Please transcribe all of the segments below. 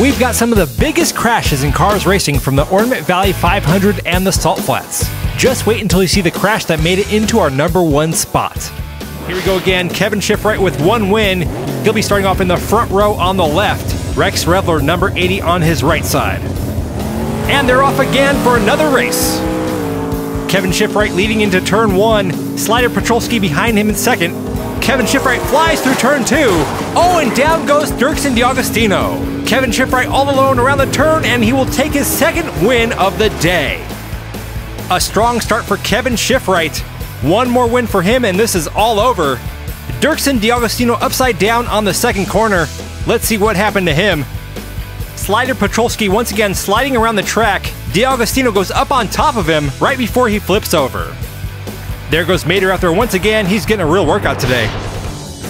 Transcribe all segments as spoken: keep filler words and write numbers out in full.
We've got some of the biggest crashes in cars racing from the Ornament Valley five hundred and the Salt Flats. Just wait until you see the crash that made it into our number one spot. Here we go again, Kevin Shiftright with one win. He'll be starting off in the front row on the left. Rex Revler, number eighty, on his right side. And they're off again for another race. Kevin Shiftright leading into turn one. Slider Petrolski behind him in second. Kevin Shiftright flies through turn two. Oh, and down goes Dirkson D'Agostino. Kevin Shiftright all alone around the turn, and he will take his second win of the day. A strong start for Kevin Shiftright. One more win for him, and this is all over. Dirkson D'Agostino upside down on the second corner. Let's see what happened to him. Slider Petrolski once again sliding around the track. D'Agostino goes up on top of him right before he flips over. There goes Mater out there once again. He's getting a real workout today.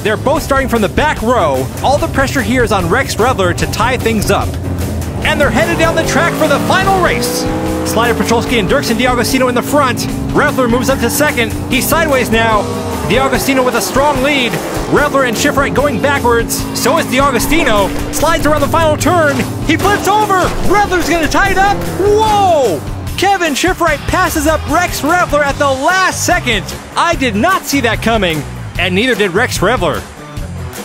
They're both starting from the back row. All the pressure here is on Rex Revler to tie things up. And they're headed down the track for the final race. Slider Petrolski and Dirkson D'Agostino in the front. Revler moves up to second. He's sideways now. D'Agostino with a strong lead. Revler and Shiftright going backwards. So is D'Agostino. Slides around the final turn. He flips over. Revler's going to tie it up. Whoa! Kevin Shiftright passes up Rex Revler at the last second. I did not see that coming. And neither did Rex Revler.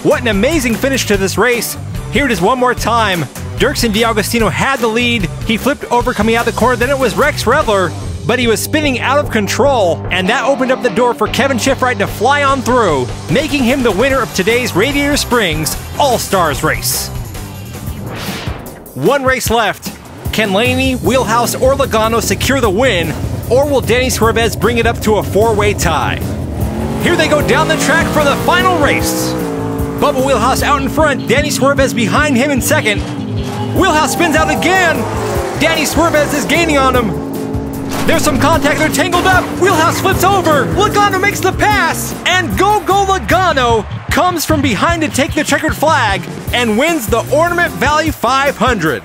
What an amazing finish to this race. Here it is one more time. Dirkson D'Agostino had the lead. He flipped over coming out the corner, then it was Rex Revler, but he was spinning out of control, and that opened up the door for Kevin Shiftright to fly on through, making him the winner of today's Radiator Springs All-Stars race. One race left. Can Laney, Wheelhouse, or Logano secure the win, or will Danny Suarez bring it up to a four-way tie? Here they go down the track for the final race. Bubba Wheelhouse out in front, Danny Suarez behind him in second. Wheelhouse spins out again. Danny Suarez is gaining on him. There's some contact, they're tangled up. Wheelhouse flips over. Logano makes the pass. And Go Go Logano comes from behind to take the checkered flag and wins the Ornament Valley five hundred.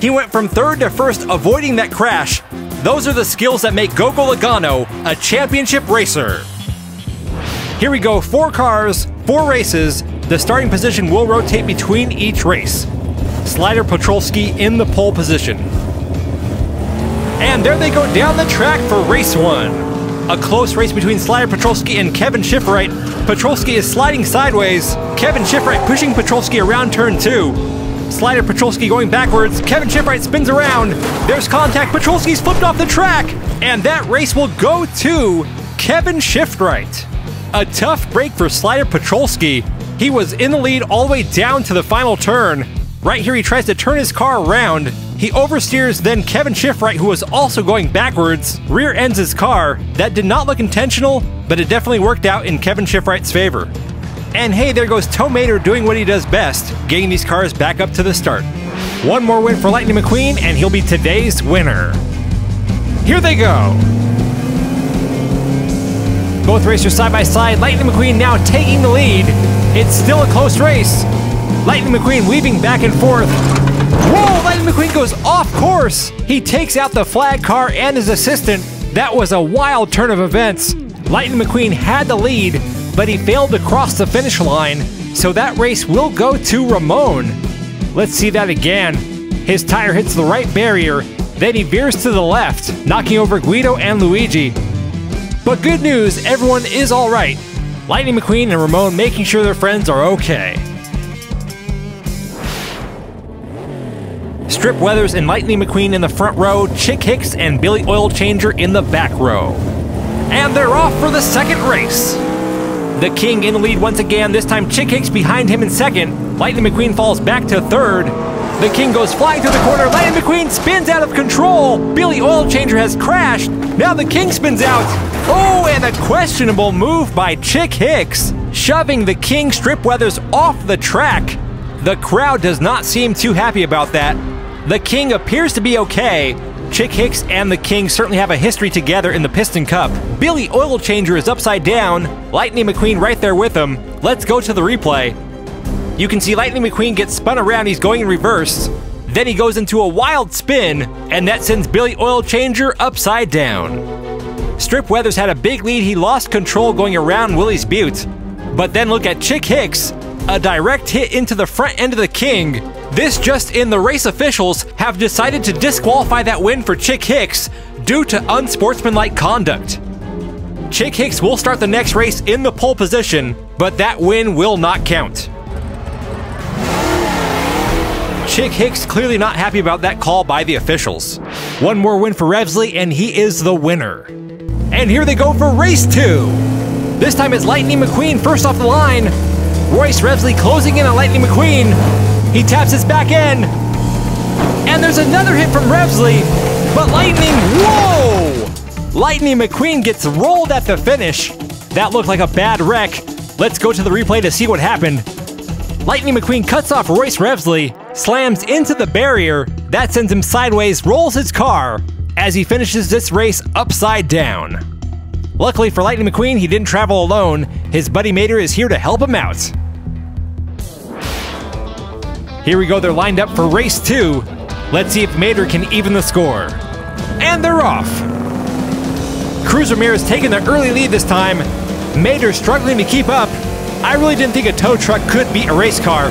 He went from third to first, avoiding that crash. Those are the skills that make Go Go Logano a championship racer. Here we go, four cars, four races. The starting position will rotate between each race. Slider Petrolski in the pole position. And there they go down the track for race one. A close race between Slider Petrolski and Kevin Shiftright. Petrolski is sliding sideways. Kevin Shiftright pushing Petrolski around turn two. Slider Petrolski going backwards. Kevin Shiftright spins around. There's contact. Petrolski's flipped off the track. And that race will go to Kevin Shiftright. A tough break for Slider Petrolski. He was in the lead all the way down to the final turn. Right here, he tries to turn his car around. He oversteers, then Kevin Shiftright, who was also going backwards, rear ends his car. That did not look intentional, but it definitely worked out in Kevin Shiftright's favor. And hey, there goes Tow Mater doing what he does best, getting these cars back up to the start. One more win for Lightning McQueen, and he'll be today's winner. Here they go. Both racers side by side, Lightning McQueen now taking the lead. It's still a close race. Lightning McQueen weaving back and forth. Whoa, Lightning McQueen goes off course. He takes out the flag car and his assistant. That was a wild turn of events. Lightning McQueen had the lead, but he failed to cross the finish line, so that race will go to Ramone. Let's see that again. His tire hits the right barrier, then he veers to the left, knocking over Guido and Luigi. But good news, everyone is all right. Lightning McQueen and Ramone making sure their friends are okay. Strip Weathers and Lightning McQueen in the front row, Chick Hicks and Billy Oil Changer in the back row. And they're off for the second race. The King in the lead once again, this time Chick Hicks behind him in second. Lightning McQueen falls back to third. The King goes flying through the corner, Lightning McQueen spins out of control. Billy Oil Changer has crashed, now the King spins out. Oh, and a questionable move by Chick Hicks, shoving the King Strip Weathers off the track. The crowd does not seem too happy about that. The King appears to be okay. Chick Hicks and the King certainly have a history together in the Piston Cup. Billy Oil Changer is upside down. Lightning McQueen right there with him. Let's go to the replay. You can see Lightning McQueen gets spun around. He's going in reverse. Then he goes into a wild spin, and that sends Billy Oil Changer upside down. Strip Weathers had a big lead. He lost control going around Willie's Butte. But then look at Chick Hicks. A direct hit into the front end of the King. This just in, the race officials have decided to disqualify that win for Chick Hicks due to unsportsmanlike conduct. Chick Hicks will start the next race in the pole position, but that win will not count. Chick Hicks clearly not happy about that call by the officials. One more win for Revsley and he is the winner. And here they go for race two. This time it's Lightning McQueen first off the line. Royce Revsley closing in on Lightning McQueen. He taps his back end. And there's another hit from Revsley, but Lightning, whoa! Lightning McQueen gets rolled at the finish. That looked like a bad wreck. Let's go to the replay to see what happened. Lightning McQueen cuts off Royce Revsley, slams into the barrier. That sends him sideways, rolls his car as he finishes this race upside down. Luckily for Lightning McQueen, he didn't travel alone. His buddy Mater is here to help him out. Here we go, they're lined up for race two. Let's see if Mater can even the score. And they're off. Cruz Ramirez taking the early lead this time. Mater struggling to keep up. I really didn't think a tow truck could beat a race car.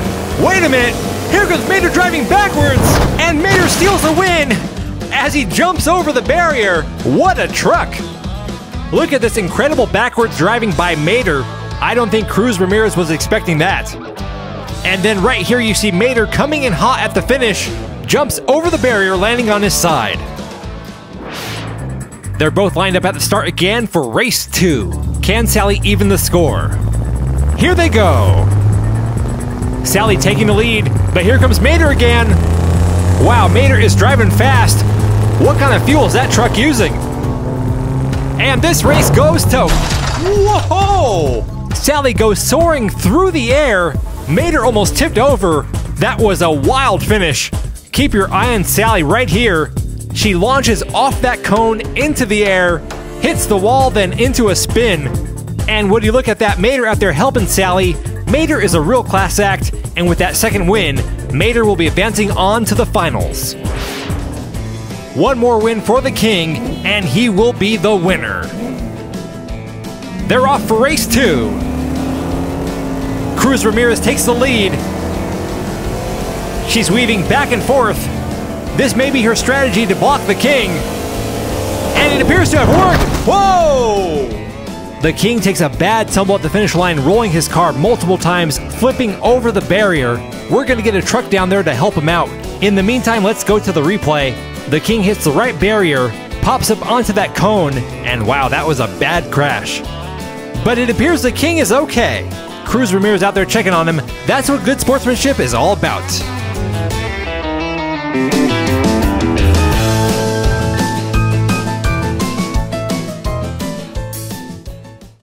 Wait a minute, here goes Mater driving backwards, and Mater steals the win as he jumps over the barrier. What a truck. Look at this incredible backwards driving by Mater. I don't think Cruz Ramirez was expecting that. And then right here you see Mater coming in hot at the finish, jumps over the barrier, landing on his side. They're both lined up at the start again for race two. Can Sally even the score? Here they go. Sally taking the lead, but here comes Mater again. Wow, Mater is driving fast. What kind of fuel is that truck using? And this race goes to, whoa! Sally goes soaring through the air. Mater almost tipped over. That was a wild finish. Keep your eye on Sally right here. She launches off that cone into the air, hits the wall, then into a spin. And would you look at that, Mater out there helping Sally. Mater is a real class act, and with that second win, Mater will be advancing on to the finals. One more win for the king, and he will be the winner. They're off for race two. Cruz Ramirez takes the lead. She's weaving back and forth. This may be her strategy to block the king. And it appears to have worked. Whoa! The king takes a bad tumble at the finish line, rolling his car multiple times, flipping over the barrier. We're going to get a truck down there to help him out. In the meantime, let's go to the replay. The king hits the right barrier, pops up onto that cone, and wow, that was a bad crash. But it appears the king is okay. Cruz Ramirez out there checking on him. That's what good sportsmanship is all about.